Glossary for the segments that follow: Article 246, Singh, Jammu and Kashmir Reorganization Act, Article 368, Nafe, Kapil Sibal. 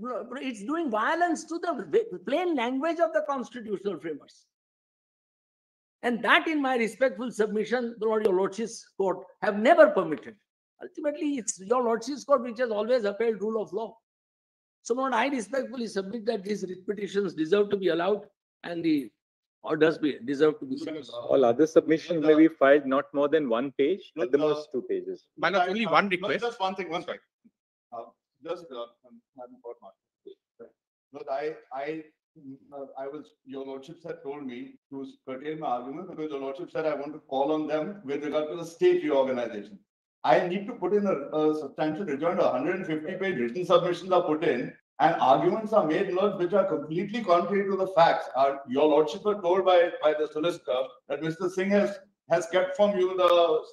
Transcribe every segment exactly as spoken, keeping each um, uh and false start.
it's doing violence to the plain language of the constitutional framers. And that, in my respectful submission, Lord Your Lordship's Court have never permitted. Ultimately, it's Your Lordship's Court which has always upheld rule of law. So, Lord, I respectfully submit that these petitions deserve to be allowed, and the orders be, deserve to be submitted. All other submissions may be filed not more than one page, but the most two pages. But not only one request. Just one thing, one second. Uh, just, uh, but I, I. I was, Your Lordship had told me to curtail my argument because Your Lordship said I want to call on them with regard to the state reorganization. I need to put in a, a substantial rejoinder. one hundred fifty page written submissions are put in and arguments are made, Lord, which are completely contrary to the facts. Our, Your Lordship were told by, by the solicitor that Mister Singh has, has kept from you the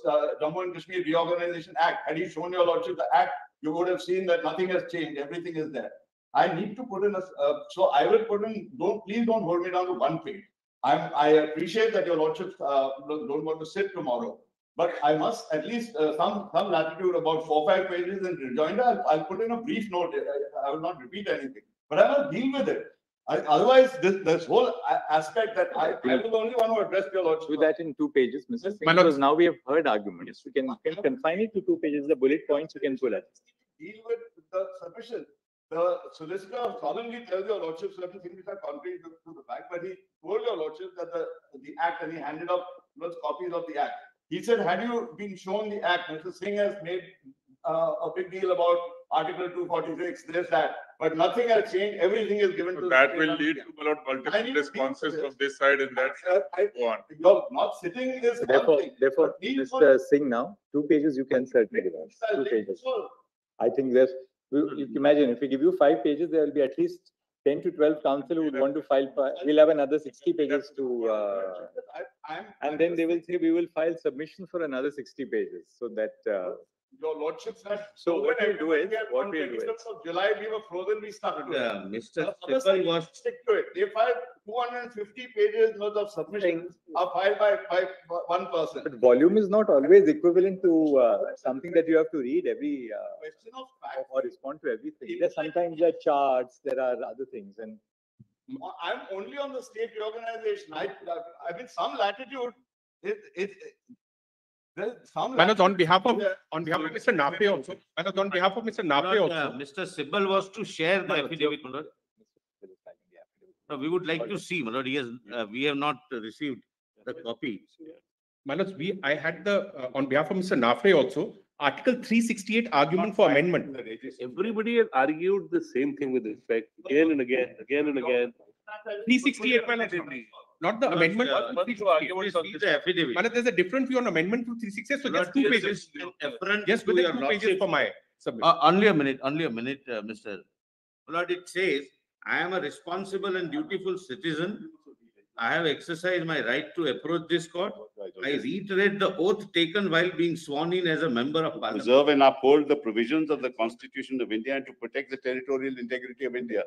uh, Jammu and Kashmir Reorganization Act. Had he shown Your Lordship the Act, you would have seen that nothing has changed. Everything is there. I need to put in a, uh, so I will put in, don't, please don't hold me down to one page. I'm, I appreciate that Your Lordships uh, don't want to sit tomorrow, but I must at least uh, some, some latitude about four, five pages in rejoinder. I'll, I'll put in a brief note. I, I will not repeat anything, but I will deal with it. I, otherwise, this, this whole aspect that I, I was the only one who addressed Your Lordship. Do that in two pages, Mister Singh, because now we have heard arguments. We can, can confine it to two pages. The bullet points you can pull at. Deal with the submission. The solicitor solemnly tells Your Lordship certain things which are contrary to, to the fact, but he told Your Lordship that the, the Act, and he handed up those copies of the Act. He said, had you been shown the Act, Mister Singh has made uh, a big deal about Article two forty-six, there's that, but nothing has changed, everything is given so to that the will lead to a lot multiple responses to from this side and that side. I, I, you're not sitting is Therefore, thing, therefore Mister For, Singh now, two pages you can certainly give us. Two pages. So, I think there's You imagine if we give you five pages, there will be at least ten to twelve counsel who would want to file. We'll have another sixty pages to, uh, and then they will say we will file submission for another sixty pages. So that, uh, Your Lordship, so what we'll do is, what we'll do is, July we were frozen, we started. Yeah, Mister Sibal wants to stick to it. They filed two hundred fifty pages worth of submissions are filed by, by one person. But volume is not always equivalent to uh, something that you have to read every uh, question of fact or respond to everything. There sometimes there are charts, there are other things, and I'm only on the state reorganization. I, I mean, some latitude. It it. it Manoj, on behalf of on behalf of Mister Nafe also. Manoj, on behalf of Mister Nafe also. Mister Sibal was to share the affidavit. No, we would like to see. Manoj, he has, uh, we have not received the copy. Manoj, we I had the uh, on behalf of Mister Nafe also. Article three sixty-eight argument for amendment. Everybody has argued the same thing with respect again and again, again and again. three sixty-eight, man. Not the no, amendment. Uh, Manoj, there's a different view on amendment to three sixty-eight. So just two pages. Just with two pages for my submission. Uh, only a minute. Only a minute, uh, Mister Lord, it says, I am a responsible and dutiful citizen. I have exercised my right to approach this court. I reiterate the oath taken while being sworn in as a member of Parliament. Preserve and uphold the provisions of the Constitution of India and to protect the territorial integrity of India.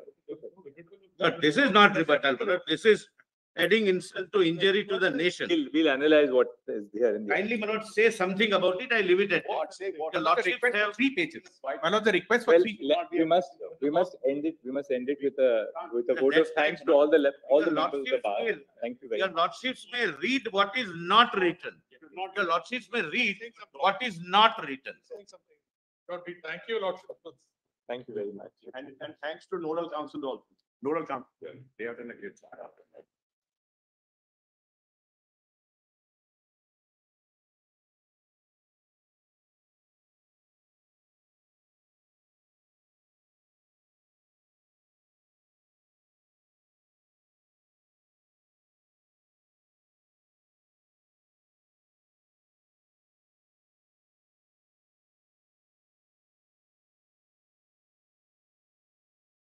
But this is not rebuttal. This is adding insult to injury to the nation. We'll, we'll analyse what is there. In the Kindly, Manoj, say something about it. I leave it at what? Say what? The Lordships have three pages. Manoj, the request for well, three. We must, we must end it. We must end it with a with a vote of thanks to all the left, all the members of the bar. Will, Thank you very much. Your Lordships may read what is not written. Your Lordships may read what is not written. Thank you, Lordship. Thank you very much. And, and thanks to Nodal Council also. Nodal Council. They have done a great job.